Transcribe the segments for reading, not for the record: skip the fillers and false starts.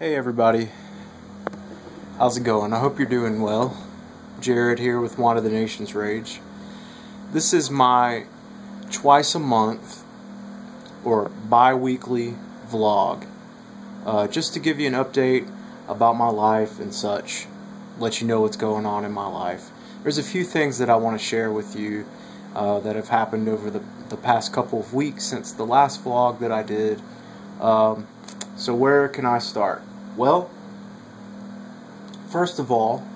Hey everybody, how's it going? I hope you're doing well. Jared here with Why Do the Nations Rage. This is my twice a month or bi-weekly vlog just to give you an update about my life and such, let you know what's going on in my life. There's a few things that I want to share with you that have happened over the past couple of weeks since the last vlog that I did. So where can I start? Well, first of all,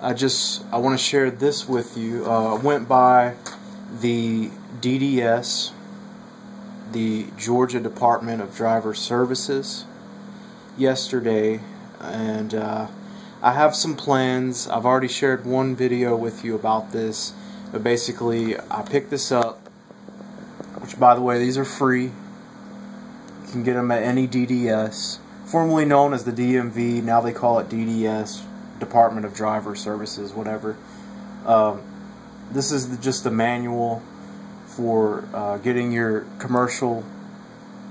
I want to share this with you. I went by the DDS, the Georgia Department of Driver Services, yesterday, and I have some plans. I've already shared one video with you about this, but basically I picked this up, which, by the way, these are free. You can get them at any DDS, formerly known as the DMV. Now they call it DDS, Department of Driver Services, whatever. This is just the manual for getting your commercial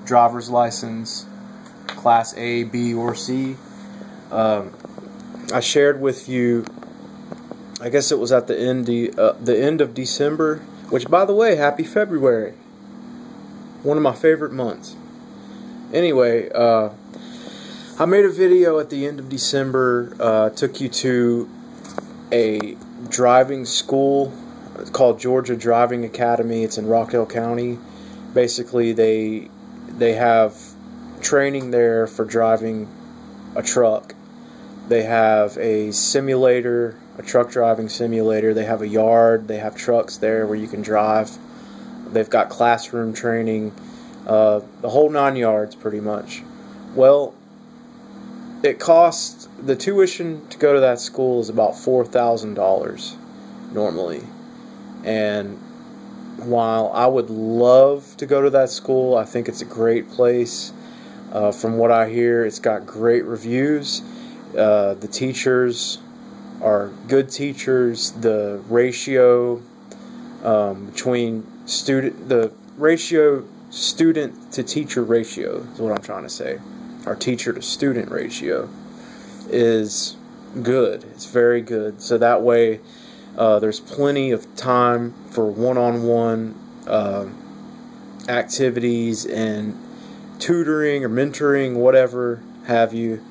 driver's license, Class A, B, or C. I shared with you, I guess it was at the end of December, which, by the way, happy February, one of my favorite months. Anyway, I made a video at the end of December, took you to a driving school. It's called Georgia Driving Academy. It's in Rockdale County. Basically, they have training there for driving a truck. They have a simulator, a truck driving simulator. They have a yard. They have trucks there where you can drive. They've got classroom training. The whole 9 yards, pretty much. Well, it costs, the tuition to go to that school is about $4,000 normally, and while I would love to go to that school, I think it's a great place. From what I hear, it's got great reviews. The teachers are good teachers. The ratio student to teacher ratio is what I'm trying to say. Our teacher to student ratio is good. It's very good. So that way, there's plenty of time for one-on-one activities and tutoring or mentoring, whatever have you,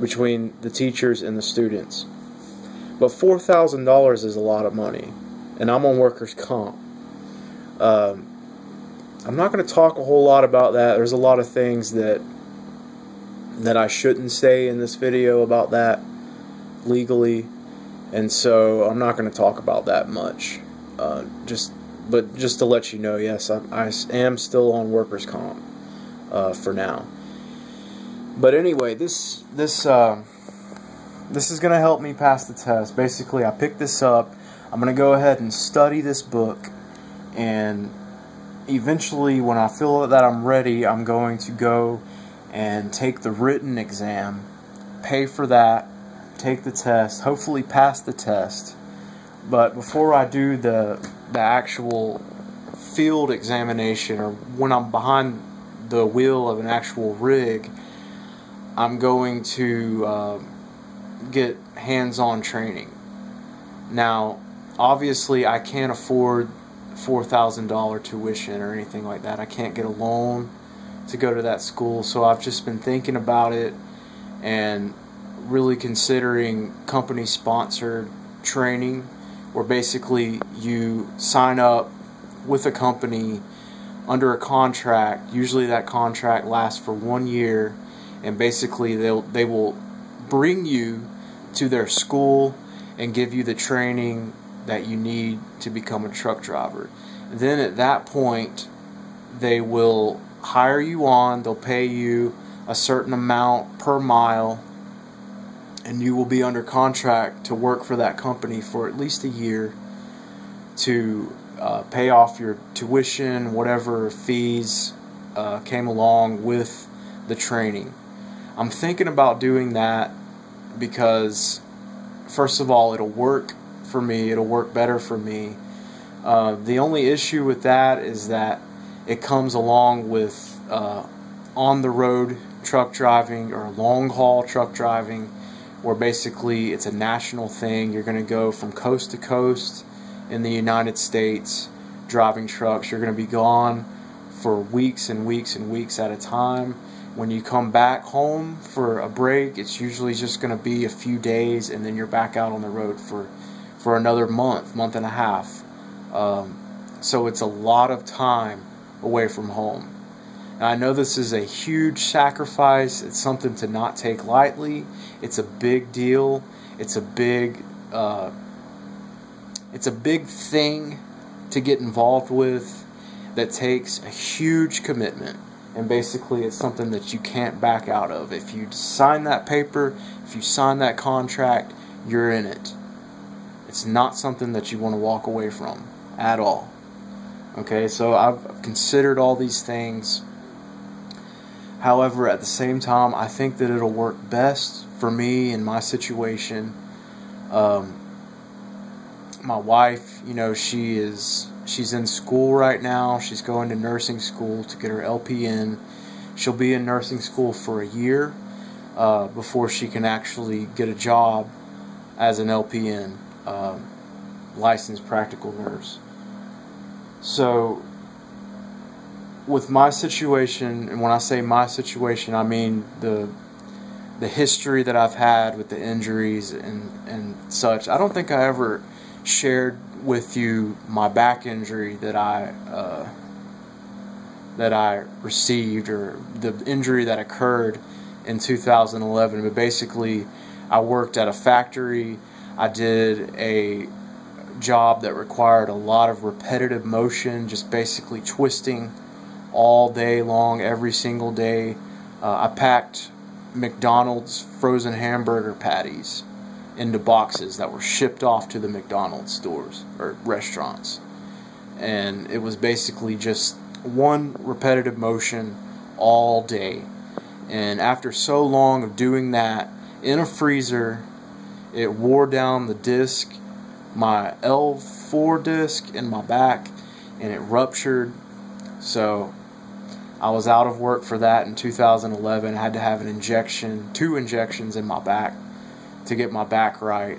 between the teachers and the students. But $4,000 is a lot of money, and I'm on workers' comp. I'm not going to talk a whole lot about that. There's a lot of things that I shouldn't say in this video about that legally, and so I'm not going to talk about that much. Just to let you know, yes, I am still on workers' comp for now. But anyway, this is going to help me pass the test. Basically, I picked this up. I'm going to go ahead and study this book, and eventually, when I feel that I'm ready, I'm going to go and take the written exam, pay for that, take the test, hopefully pass the test. But before I do the actual field examination, or when I'm behind the wheel of an actual rig, I'm going to get hands-on training. Now, obviously, I can't afford $4,000 tuition or anything like that. I can't get a loan to go to that school, so I've just been thinking about it and really considering company-sponsored training, where basically you sign up with a company under a contract. Usually that contract lasts for 1 year, and basically they will bring you to their school and give you the training that you need to become a truck driver. Then at that point, they will hire you on. They'll pay you a certain amount per mile, and you will be under contract to work for that company for at least a year to pay off your tuition, whatever fees came along with the training. I'm thinking about doing that because, first of all, it'll work for me, it'll work better for me. The only issue with that is that it comes along with on-the-road truck driving or long-haul truck driving, where basically it's a national thing. You're going to go from coast to coast in the United States driving trucks. You're going to be gone for weeks and weeks and weeks at a time. When you come back home for a break, it's usually just going to be a few days, and then you're back out on the road for another month, month and a half. So it's a lot of time away from home. Now, I know this is a huge sacrifice. It's something to not take lightly. It's a big deal. It's a big thing to get involved with that takes a huge commitment. And basically, it's something that you can't back out of. If you sign that paper, if you sign that contract, you're in it. It's not something that you want to walk away from at all. Okay, so I've considered all these things. However, at the same time, I think that it'll work best for me in my situation. My wife, you know, she's in school right now. She's going to nursing school to get her LPN. She'll be in nursing school for a year before she can actually get a job as an LPN, licensed practical nurse. So with my situation, and when I say my situation, I mean the history that I've had with the injuries and such. I don't think I ever shared with you my back injury that I received, or the injury that occurred in 2011. But basically, I worked at a factory. I did a job that required a lot of repetitive motion, just basically twisting all day long, every single day. I packed McDonald's frozen hamburger patties into boxes that were shipped off to the McDonald's stores or restaurants, and it was basically just one repetitive motion all day. And after so long of doing that in a freezer, it wore down the disc, my L4 disc in my back, and it ruptured. So I was out of work for that in 2011. I had to have an injection, 2 injections in my back, to get my back right.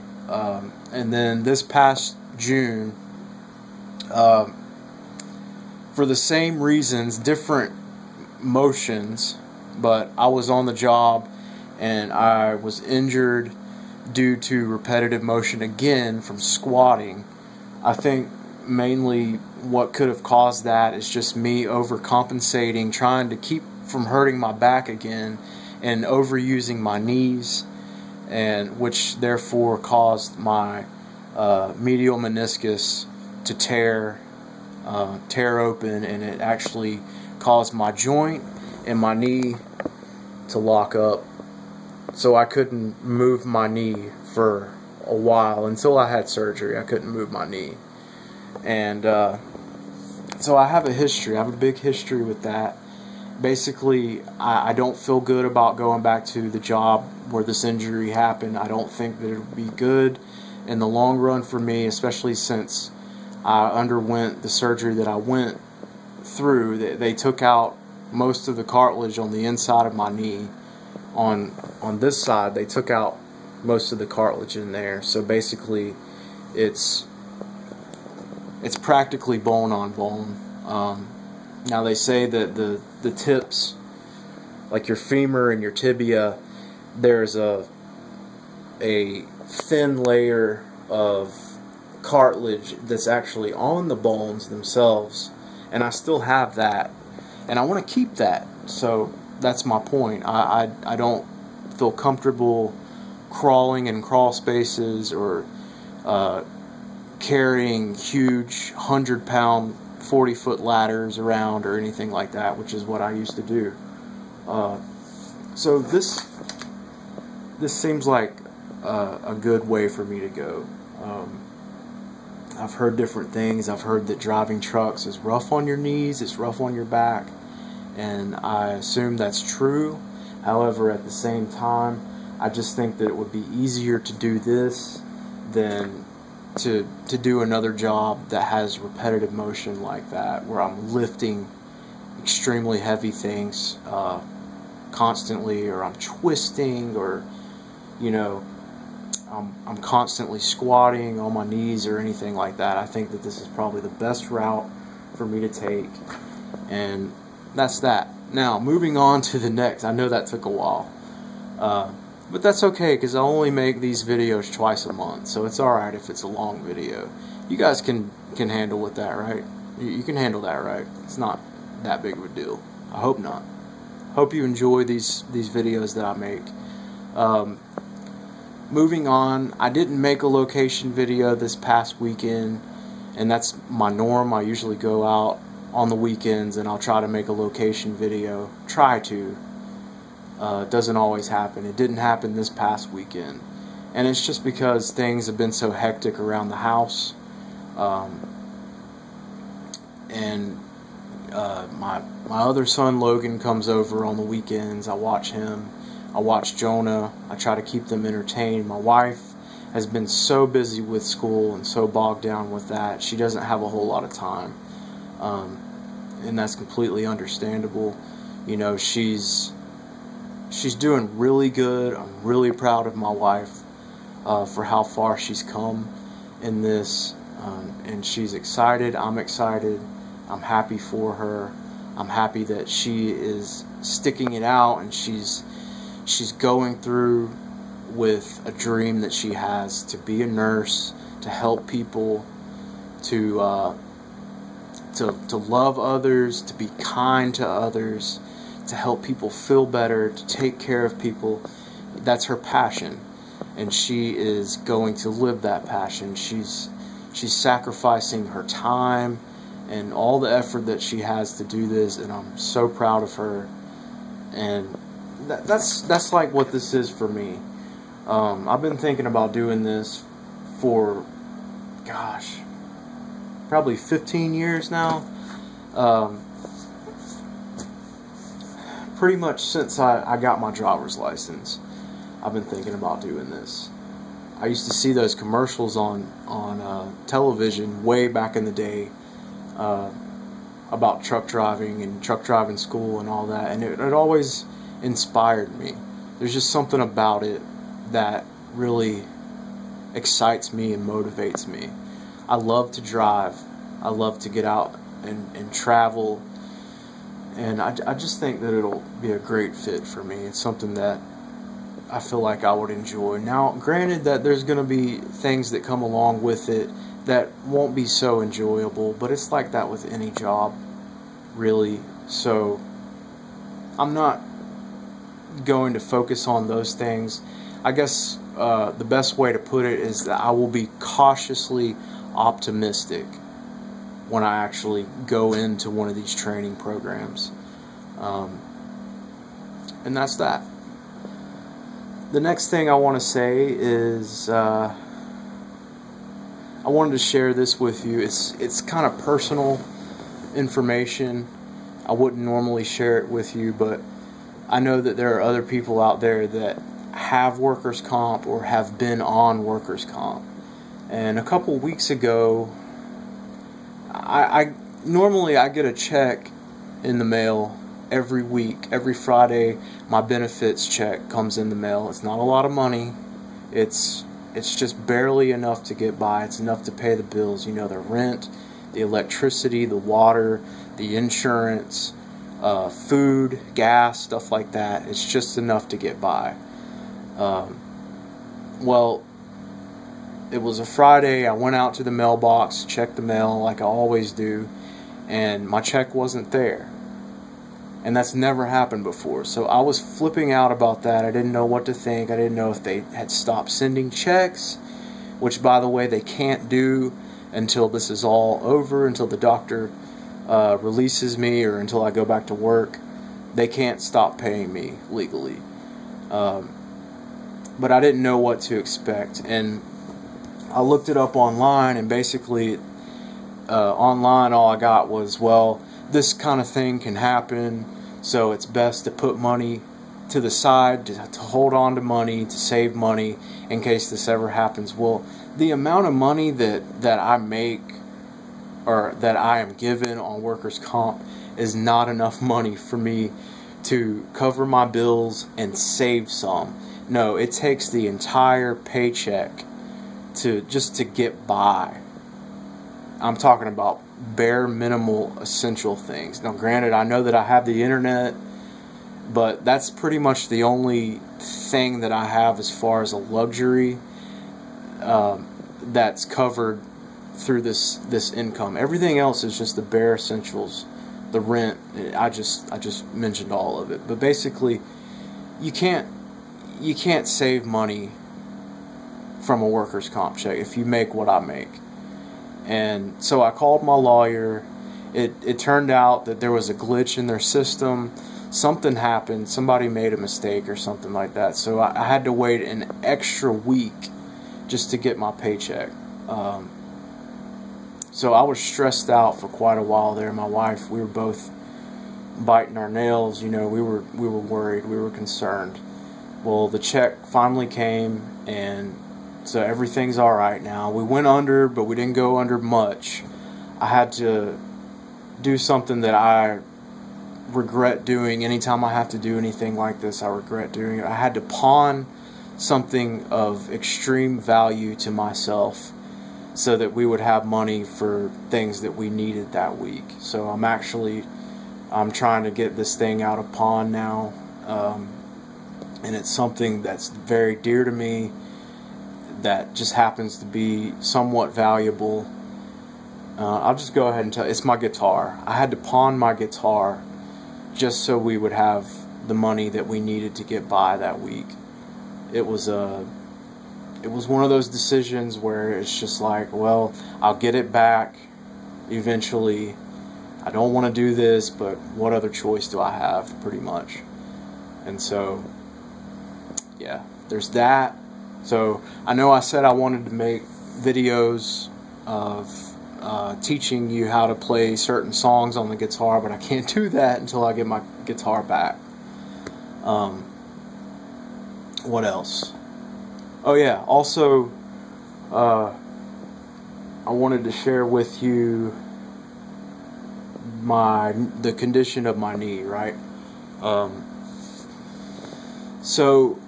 And then this past June, for the same reasons, different motions, but I was on the job and I was injured due to repetitive motion again from squatting. I think mainly what could have caused that is just me overcompensating, trying to keep from hurting my back again, and overusing my knees, and which therefore caused my medial meniscus to tear open, and it actually caused my joint and my knee to lock up. So I couldn't move my knee for a while until I had surgery. I couldn't move my knee, and so I have a history. I have a big history with that. Basically, I don't feel good about going back to the job where this injury happened. I don't think that it would be good in the long run for me, especially since I underwent the surgery that I went through. They took out most of the cartilage on the inside of my knee. On this side, they took out most of the cartilage in there. So basically, it's practically bone on bone. Now, they say that the tips, like your femur and your tibia, there's a thin layer of cartilage that's actually on the bones themselves, and I still have that, and I want to keep that. So that's my point. I don't feel comfortable crawling in crawl spaces or carrying huge 100-pound 40-foot ladders around or anything like that, which is what I used to do. So this seems like a good way for me to go. I've heard different things. I've heard that driving trucks is rough on your knees, it's rough on your back, and I assume that's true. However, at the same time, I just think that it would be easier to do this than to do another job that has repetitive motion like that, where I'm lifting extremely heavy things constantly, or I'm twisting, or, you know, I'm constantly squatting on my knees or anything like that, I think that this is probably the best route for me to take. And that's that. Now, moving on to the next. I know that took a while. But that's okay, because I only make these videos twice a month, so it's alright if it's a long video. You guys can handle with that, right? You can handle that, right? It's not that big of a deal. I hope not. Hope you enjoy these videos that I make. Moving on, I didn't make a location video this past weekend, and that's my norm. I usually go out on the weekends and I'll try to make a location video. Try to. Doesn't always happen. It didn't happen this past weekend, and it's just because things have been so hectic around the house, and my other son Logan comes over on the weekends. I watch him. I watch Jonah. I try to keep them entertained. My wife has been so busy with school and so bogged down with that, she doesn't have a whole lot of time, and that's completely understandable. You know, she's doing really good. I'm really proud of my wife for how far she's come in this, and she's excited. I'm excited. I'm happy for her. I'm happy that she is sticking it out, and she's going through with a dream that she has, to be a nurse, to help people, to love others, to be kind to others, to help people feel better, to take care of people. That's her passion, and she is going to live that passion. She's sacrificing her time and all the effort that she has to do this, and I'm so proud of her. And that's like what this is for me. I've been thinking about doing this for, gosh, probably 15 years now. Pretty much since I got my driver's license, I've been thinking about doing this. I used to see those commercials on television way back in the day about truck driving and truck driving school and all that, and it always inspired me. There's just something about it that really excites me and motivates me. I love to drive. I love to get out and travel. And I just think that it'll be a great fit for me. It's something that I feel like I would enjoy. Now, granted that there's going to be things that come along with it that won't be so enjoyable, but it's like that with any job, really. So I'm not going to focus on those things. I guess the best way to put it is that I will be cautiously optimistic when I actually go into one of these training programs. And that's that. The next thing I want to say is I wanted to share this with you. It's kind of personal information. I wouldn't normally share it with you, but I know that there are other people out there that have workers' comp or have been on workers' comp. And a couple weeks ago, I normally I get a check in the mail every week. Every Friday, my benefits check comes in the mail. It's not a lot of money. It's just barely enough to get by. It's enough to pay the bills. You know, the rent, the electricity, the water, the insurance, food, gas, stuff like that. It's just enough to get by. Well, it was a Friday. I went out to the mailbox, checked the mail like I always do, and my check wasn't there. And that's never happened before. So I was flipping out about that. I didn't know what to think. I didn't know if they had stopped sending checks, which, by the way, they can't do until this is all over, until the doctor releases me or until I go back to work. They can't stop paying me legally. But I didn't know what to expect. And I looked it up online, and basically online all I got was, well, this kind of thing can happen, so it's best to put money to the side, to hold on to money, to save money in case this ever happens. Well, the amount of money that I make, or that I am given on workers' comp, is not enough money for me to cover my bills and save some. No, it takes the entire paycheck to get by. I'm talking about bare minimal essential things. Now, granted, I know that I have the internet, but that's pretty much the only thing that I have as far as a luxury that's covered through this income. Everything else is just the bare essentials. The rent, I just mentioned all of it. But basically, you can't save money from a workers' comp check if you make what I make. And so I called my lawyer. It turned out that there was a glitch in their system. Something happened. Somebody made a mistake or something like that. So I had to wait an extra week just to get my paycheck. So I was stressed out for quite a while there. My wife, we were both biting our nails. You know, we were worried. We were concerned. Well, the check finally came, and so everything's all right now. We went under, but we didn't go under much. I had to do something that I regret doing. Anytime I have to do anything like this, I regret doing it. I had to pawn something of extreme value to myself, so that we would have money for things that we needed that week. So I'm trying to get this thing out of pawn now, and it's something that's very dear to me that just happens to be somewhat valuable. I'll just go ahead and tell you, it's my guitar. I had to pawn my guitar just so we would have the money that we needed to get by that week. It was one of those decisions where it's just like, well, I'll get it back eventually. I don't want to do this, but what other choice do I have, pretty much? And so, yeah, there's that. So I know I said I wanted to make videos of teaching you how to play certain songs on the guitar, but I can't do that until I get my guitar back. What else? Oh yeah, also, I wanted to share with you the condition of my knee, right? So,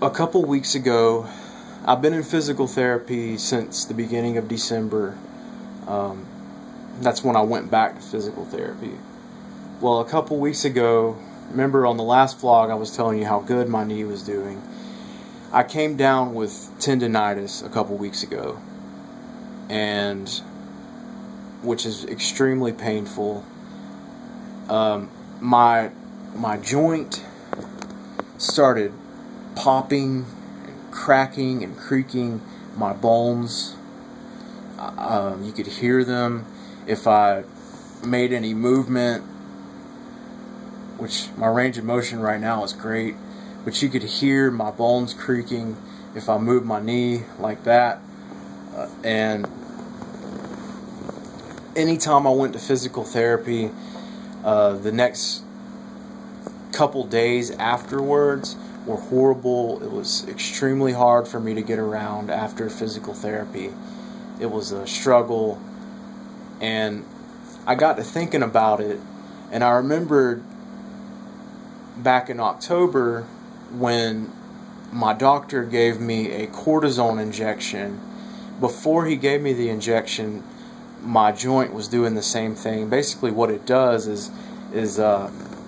a couple weeks ago, I've been in physical therapy since the beginning of December. That's when I went back to physical therapy. Well, a couple weeks ago, remember on the last vlog I was telling you how good my knee was doing. I came down with tendinitis a couple weeks ago, which is extremely painful. My joint started popping, and cracking, and creaking. My bones, you could hear them if I made any movement. Which my range of motion right now is great. But you could hear my bones creaking if I moved my knee like that. And anytime I went to physical therapy, the next couple days afterwards were horrible. It was extremely hard for me to get around after physical therapy. It was a struggle. And I got to thinking about it, and I remembered back in October when my doctor gave me a cortisone injection. Before he gave me the injection, my joint was doing the same thing. Basically what it does is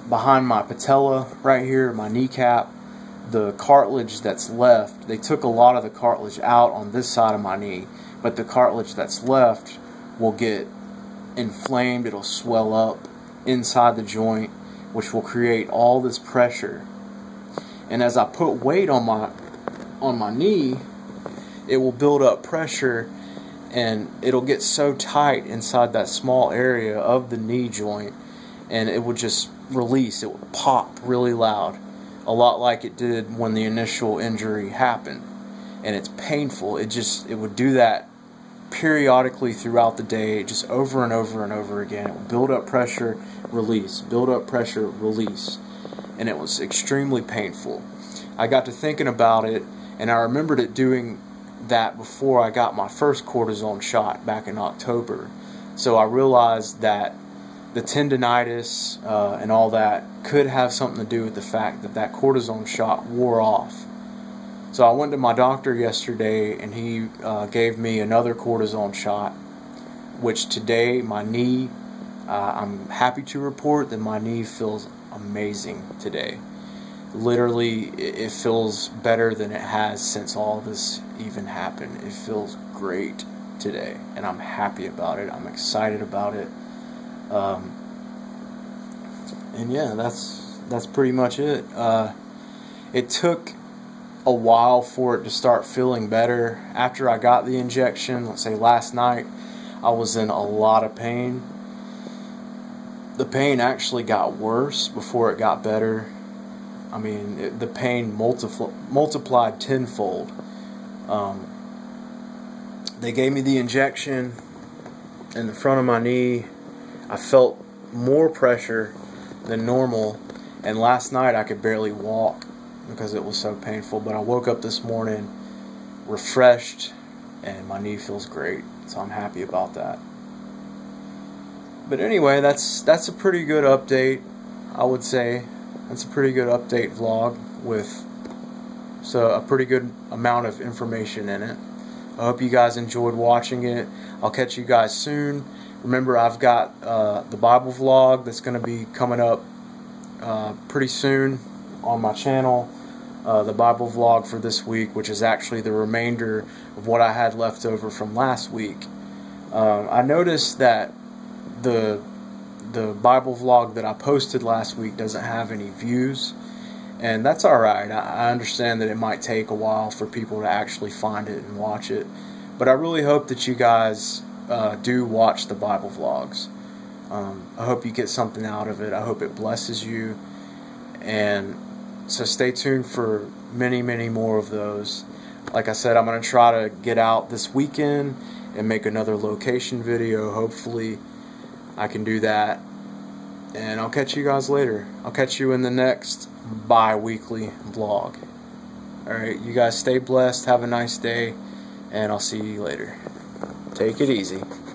behind my patella right here, my kneecap, the cartilage that's left, they took a lot of the cartilage out on this side of my knee, but the cartilage that's left will get inflamed, it'll swell up inside the joint, which will create all this pressure. And as I put weight on my knee, it will build up pressure, and it'll get so tight inside that small area of the knee joint, and it will just release. It will pop really loud, a lot like it did when the initial injury happened. And it's painful. It would do that periodically throughout the day, just over and over and over again. It would build up pressure, release, build up pressure, release. And it was extremely painful. I got to thinking about it, and I remembered it doing that before I got my first cortisone shot back in October. So I realized that the tendinitis and all that could have something to do with the fact that that cortisone shot wore off. So I went to my doctor yesterday, and he gave me another cortisone shot, which today my knee, I'm happy to report that my knee feels amazing today. Literally, it feels better than it has since all this even happened. It feels great today, and I'm happy about it. I'm excited about it. And yeah, that's pretty much it. It took a while for it to start feeling better. After I got the injection, let's say last night, I was in a lot of pain. The pain actually got worse before it got better. I mean, the pain multiplied tenfold. They gave me the injection in the front of my knee. I felt more pressure than normal, and last night I could barely walk because it was so painful. But I woke up this morning refreshed, and my knee feels great, so I'm happy about that. But anyway, that's a pretty good update, I would say. That's a pretty good update vlog with a pretty good amount of information in it. I hope you guys enjoyed watching it. I'll catch you guys soon. Remember, I've got the Bible vlog that's going to be coming up pretty soon on my channel. The Bible vlog for this week, which is actually the remainder of what I had left over from last week. I noticed that the Bible vlog that I posted last week doesn't have any views, and that's alright. I understand that it might take a while for people to actually find it and watch it, but I really hope that you guys do watch the Bible vlogs. I hope you get something out of it. I hope it blesses you, and so stay tuned for many, many more of those. Like I said, I'm going to try to get out this weekend and make another location video. Hopefully I can do that, and I'll catch you guys later. I'll catch you in the next bi-weekly vlog. Alright, you guys stay blessed, have a nice day, and I'll see you later. Take it easy.